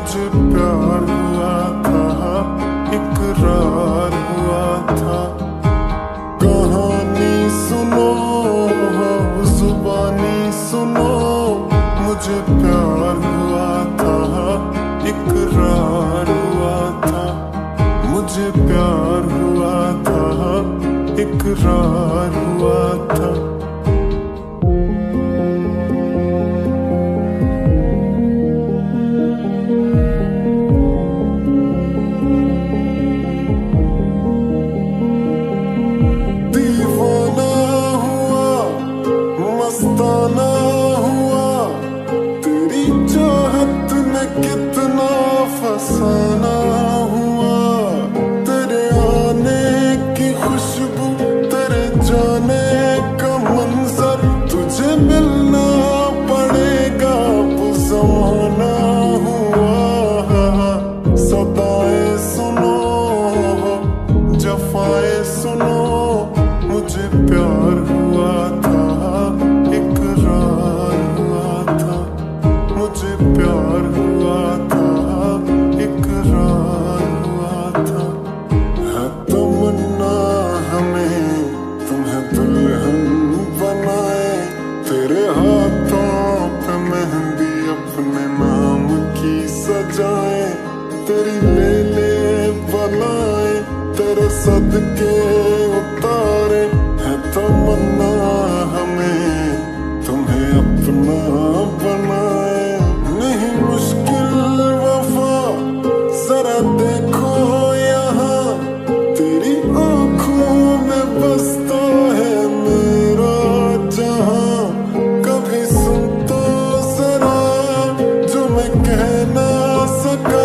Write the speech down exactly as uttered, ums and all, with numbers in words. मुझे प्यार हुआ था, इकरार हुआ था। कहानी सुनो, जुबानी सुनो, मुझे प्यार हुआ था, इकरार हुआ था। मुझे प्यार हुआ था, इकरार हुआ था। कितना फसाना हुआ, तेरे आने की खुशबू, तेरे जाने का मंजर, तुझे मिलना पड़ेगा वो ज़माना हुआ। सदाएं सुनो, जफाएं सुनो, मुझे प्यार हुआ था, इकरार हुआ था। मुझे प्यार हुआ था, इकरार हुआ था। है तमन्ना हमें तुम्हें दुल्हन बनाए, तेरे हाथों पे मेहंदी अपने नाम की सजाए, तेरी लेले बनाए, तेरे सदके उतारे। है तमन्ना हमें तुम्हें अपना बनाए। देखो यहाँ तेरी आँखों में बसता है मेरा जहाँ। कभी सुनता जरा जो मैं कह ना सका।